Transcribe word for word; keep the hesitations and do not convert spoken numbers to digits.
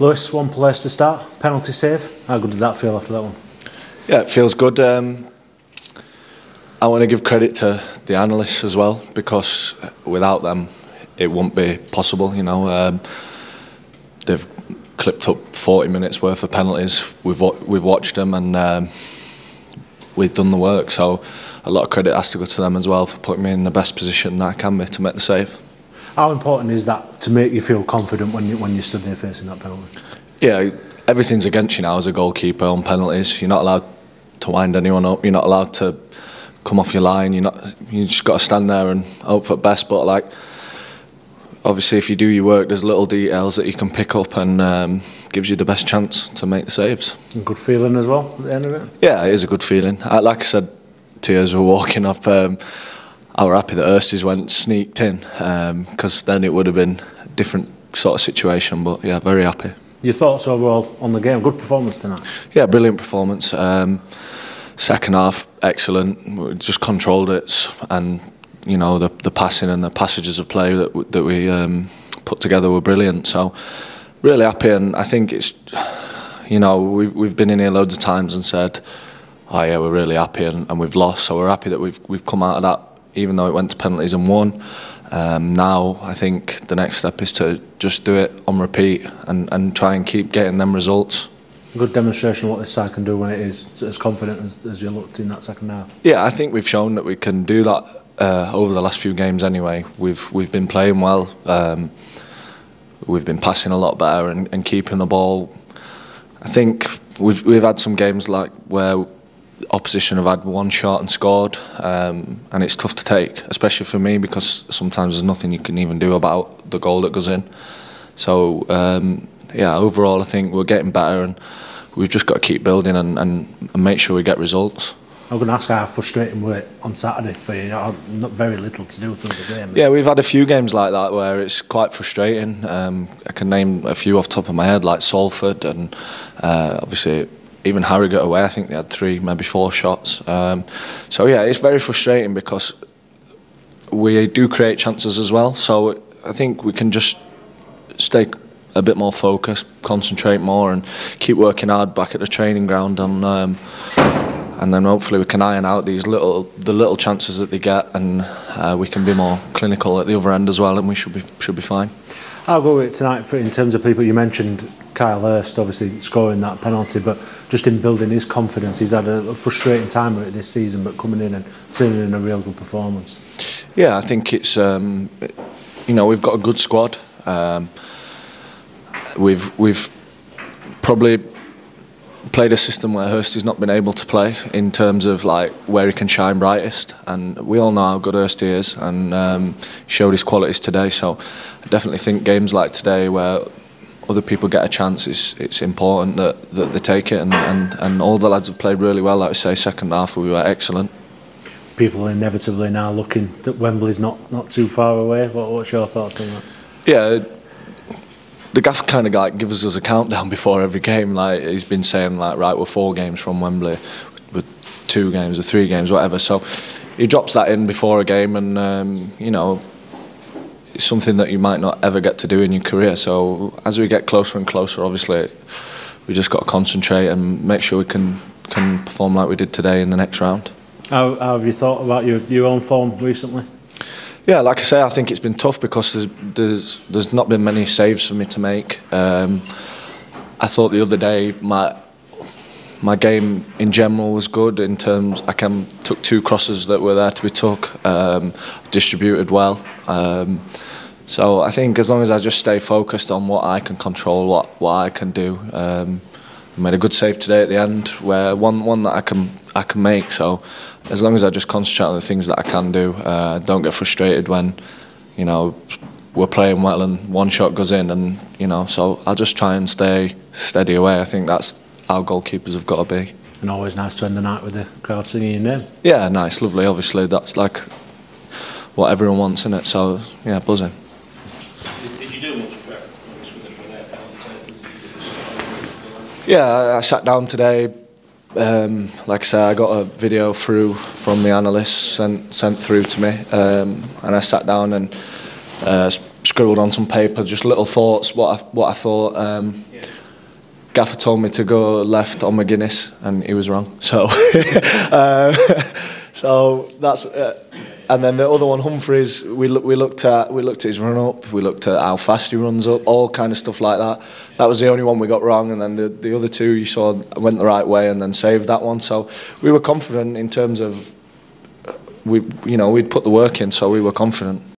Lewis, one place to start, penalty save. How good did that feel after that one? Yeah, it feels good. Um, I want to give credit to the analysts as well, because without them, it wouldn't be possible. You know, um, they've clipped up forty minutes worth of penalties. We've we've watched them and um, we've done the work. So a lot of credit has to go to them as well for putting me in the best position that I can be to make the save. How important is that to make you feel confident when you when you stood there facing that penalty? Yeah, everything's against you now as a goalkeeper on penalties. You're not allowed to wind anyone up. You're not allowed to come off your line. You're not. You just got to stand there and hope for the best. But like, obviously, if you do your work, there's little details that you can pick up and um, gives you the best chance to make the saves. And good feeling as well at the end of it. Yeah, it is a good feeling. I, like I said, tears were walking up. Um, I were happy that Hurst's went sneaked in, because um, then it would have been a different sort of situation. But yeah, very happy. Your thoughts overall on the game? Good performance tonight. Yeah, brilliant performance. Um, second half, excellent. We just controlled it, and you know the the passing and the passages of play that that we um, put together were brilliant. So really happy, and I think it's, you know, we've we've been in here loads of times and said, oh yeah, we're really happy and, and we've lost. So we're happy that we've we've come out of that. Even though it went to penalties and won, um, now I think the next step is to just do it on repeat and, and try and keep getting them results. Good demonstration of what this side can do when it is as confident as, as you looked in that second half. Yeah, I think we've shown that we can do that uh, over the last few games anyway. We've we've been playing well, um, we've been passing a lot better and, and keeping the ball. I think we've we've had some games like where opposition have had one shot and scored, um, and it's tough to take, especially for me, because sometimes there's nothing you can even do about the goal that goes in. So um, yeah, overall I think we're getting better, and we've just got to keep building and, and, and make sure we get results. I'm going to ask how frustrating were it on Saturday for you? Not very little to do with the game. Yeah, we've had a few games like that where it's quite frustrating. Um, I can name a few off the top of my head, like Salford and uh, obviously even Harrogate away. I think they had three, maybe four shots. Um, so yeah, it's very frustrating because we do create chances as well. So I think we can just stay a bit more focused, concentrate more, and keep working hard back at the training ground. And um, and then hopefully we can iron out these little the little chances that they get, and uh, we can be more clinical at the other end as well. And we should be should be fine. I'll go with it tonight for, in terms of people you mentioned. Kyle Hurst obviously scoring that penalty, but just in building his confidence. He's had a frustrating time with it this season, but coming in and turning in a real good performance. Yeah, I think it's um, you know, we've got a good squad. Um, we've we've probably played a system where Hurst has not been able to play, in terms of like where he can shine brightest, and we all know how good Hurst is, and um, showed his qualities today. So I definitely think games like today where other people get a chance, it's, it's important that, that they take it, and, and, and all the lads have played really well. Like I say, second half we were excellent. People are inevitably now looking that Wembley's not, not too far away. What, what's your thoughts on that? Yeah, the gaff kind of like gives us a countdown before every game. Like he's been saying, like, right, we're four games from Wembley, we're two games, we're three games, whatever. So he drops that in before a game, and um, you know, it's something that you might not ever get to do in your career. So as we get closer and closer, obviously we just got to concentrate and make sure we can can perform like we did today in the next round. How, how have you thought about your your own form recently? Yeah, like I say, I think it's been tough because there's there's, there's not been many saves for me to make. Um, I thought the other day my my game in general was good, in terms I can took two crosses that were there to be took, um, distributed well. Um, so I think as long as I just stay focused on what I can control, what what I can do, um, I made a good save today at the end, where one one that I can I can make. So as long as I just concentrate on the things that I can do, uh, don't get frustrated when, you know, we're playing well and one shot goes in, and you know, so I'll just try and stay steady away. I think that's how goalkeepers have got to be. And always nice to end the night with the crowd singing your name. Yeah, nice, lovely. Obviously that's like what everyone wants, isn't it? So yeah, buzzing. Did, did you do much prep with the penalty? Yeah, I sat down today. Um, like I said, I got a video through from the analysts sent sent through to me, um, and I sat down and uh, scribbled on some paper, just little thoughts, what I, what I thought. Um, yeah. Gaffer told me to go left on McGuinness, and he was wrong. So, uh, so that's. Uh, and then the other one, Humphreys. We look, we looked at, we looked at his run up. We looked at how fast he runs up. All kind of stuff like that. That was the only one we got wrong. And then the the other two you saw went the right way, and then saved that one. So we were confident in terms of, we, you know, we'd put the work in, so we were confident.